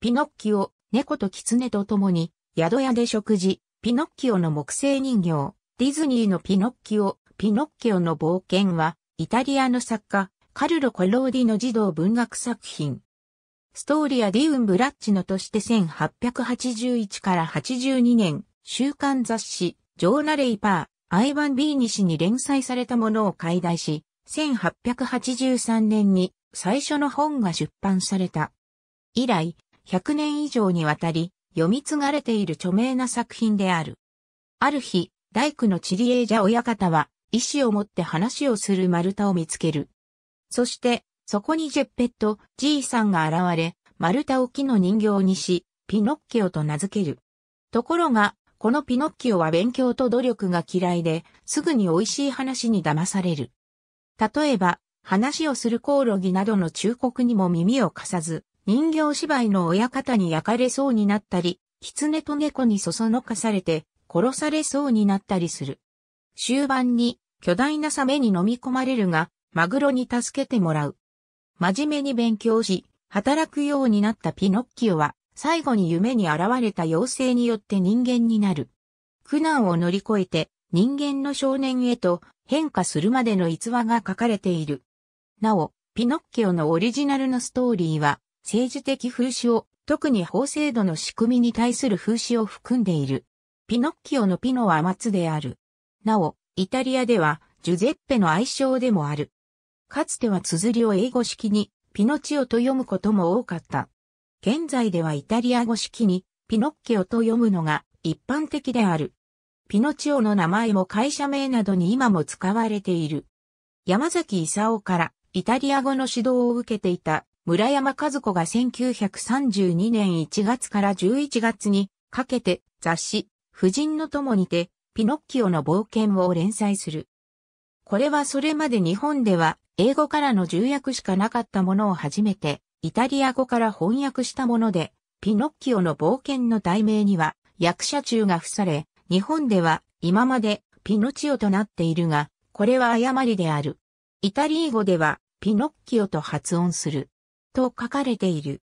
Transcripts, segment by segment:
ピノッキオ、猫と狐と共に、宿屋で食事、ピノッキオの木製人形、ディズニーのピノッキオ、ピノッキオの冒険は、イタリアの作家、カルロ・コローディの児童文学作品。Storia di un burattinoとして1881から82年、週刊雑誌、Giornale per i bambiniに連載されたものを解題し、1883年に最初の本が出版された。以来、100年以上にわたり、読み継がれている著名な作品である。ある日、大工のチリエージャ親方は、石を持って話をする丸太を見つける。そして、そこにジェッペット、じいさんが現れ、丸太を木の人形にし、ピノッキオと名付ける。ところが、このピノッキオは勉強と努力が嫌いで、すぐに美味しい話に騙される。例えば、話をするコオロギなどの忠告にも耳を貸さず、人形芝居の親方に焼かれそうになったり、狐と猫にそそのかされて、殺されそうになったりする。終盤に、巨大なサメに飲み込まれるが、マグロに助けてもらう。真面目に勉強し、働くようになったピノッキオは、最後に夢に現れた妖精によって人間になる。苦難を乗り越えて、人間の少年へと変化するまでの逸話が書かれている。なお、ピノッキオのオリジナルのストーリーは、政治的風刺を、特に法制度の仕組みに対する風刺を含んでいる。ピノッキオのピノは松である。なお、イタリアでは、ジュゼッペの愛称でもある。かつては綴りを英語式にピノチオと読むことも多かった。現在ではイタリア語式にピノッキオと読むのが一般的である。ピノチオの名前も会社名などに今も使われている。山崎功からイタリア語の指導を受けていた村山和子が1932年1月から11月にかけて雑誌「婦人の友」にてピノッキオの冒険を連載する。これはそれまで日本では英語からの重訳しかなかったものを初めてイタリア語から翻訳したもので、ピノッキオの冒険の題名には役者中が付され、日本では今までピノチオとなっているが、これは誤りである。イタリー語ではピノッキオと発音する。と書かれている。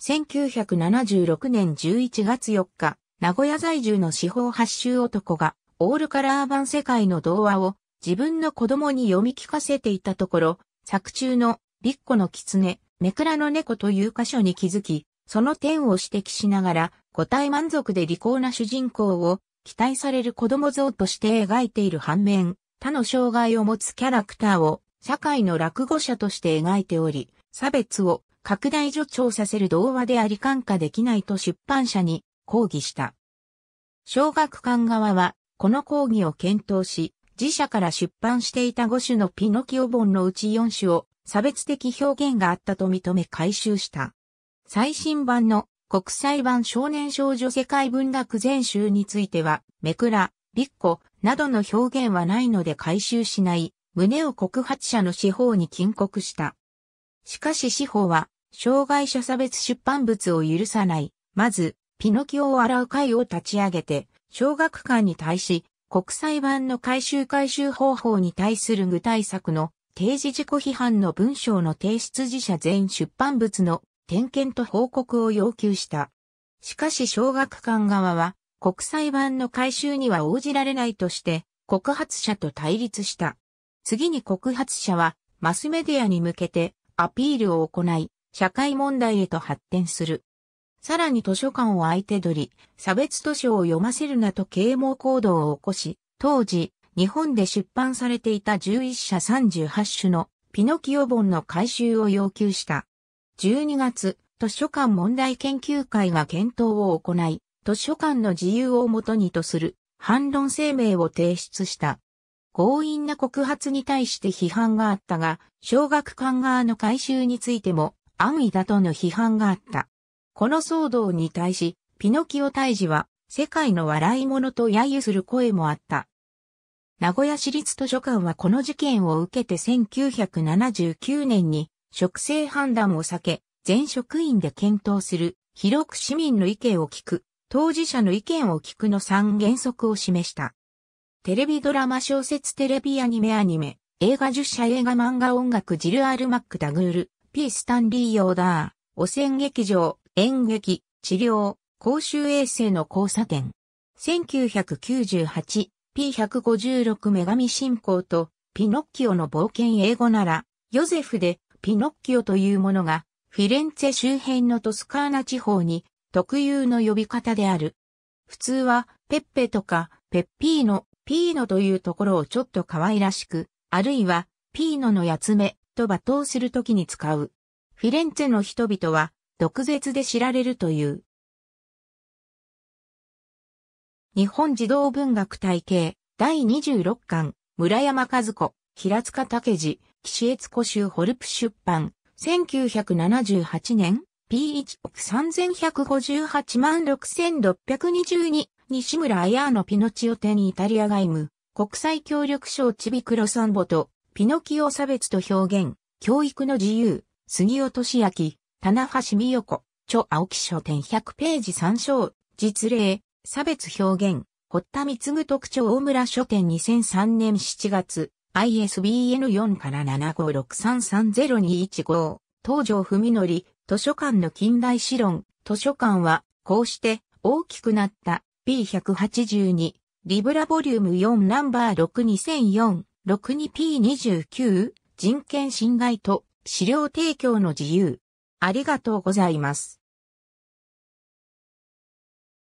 1976年11月4日、名古屋在住の四方八州男がオールカラー版世界の童話を自分の子供に読み聞かせていたところ、作中のビッコの狐、目倉の猫という箇所に気づき、その点を指摘しながら、五体満足で利口な主人公を期待される子供像として描いている反面、他の障害を持つキャラクターを社会の落後者として描いており、差別を拡大助長させる童話であり看過できないと出版社に抗議した。小学館側は、この抗議を検討し、自社から出版していた5種のピノキオ本のうち4種を差別的表現があったと認め回収した。最新版の国際版少年少女世界文学全集については、目倉、ビッコなどの表現はないので回収しない、旨を告発者の司法に禁告した。しかし司法は、障害者差別出版物を許さない。まず、ピノキオを洗う会を立ち上げて、小学館に対し、国際版の回収方法に対する具体策の提示自己批判の文章の提出自社全出版物の点検と報告を要求した。しかし小学館側は国際版の回収には応じられないとして告発者と対立した。次に告発者はマスメディアに向けてアピールを行い社会問題へと発展する。さらに図書館を相手取り、差別図書を読ませるなと啓蒙行動を起こし、当時、日本で出版されていた11社38種のピノキオ本の回収を要求した。12月、図書館問題研究会が検討を行い、図書館の自由をもとにとする反論声明を提出した。強引な告発に対して批判があったが、小学館側の回収についても安易だとの批判があった。この騒動に対し、ピノキオ退治は世界の笑い者と揶揄する声もあった。名古屋市立図書館はこの事件を受けて1979年に職制判断を避け、全職員で検討する、広く市民の意見を聞く、当事者の意見を聞くの3原則を示した。テレビドラマ小説テレビアニメ、映画10社映画漫画音楽ジル・アール・マック・ダグール、P・スタンリー・ヨーダー、汚染劇場、演劇、治療、公衆衛生の交差点。1998、P156 女神信仰と、ピノッキオの冒険英語なら、ヨゼフで、ピノッキオというものが、フィレンツェ周辺のトスカーナ地方に、特有の呼び方である。普通は、ペッペとか、ペッピーノ、ピーノというところをちょっと可愛らしく、あるいは、ピーノのやつめ、と罵倒するときに使う。フィレンツェの人々は、毒舌で知られるという。日本児童文学体系、第26巻、村山和子、平塚武二、岸悦子集ホルプ出版、1978年、P131586622、西村綾のピノチオ展イタリア外務、国際協力賞ちびくろさんぼと、ピノキオ差別と表現、教育の自由、杉尾俊明、棚橋美代子、著青木書店100ページ参照、実例、差別表現、堀田貢特著大村書店2003年7月、ISBN4-756330215、東條文則、図書館の近代史論、図書館は、こうして、大きくなった、P182、リブラボリューム4ナンバー62004、62P29、人権侵害と、資料提供の自由。ありがとうございます。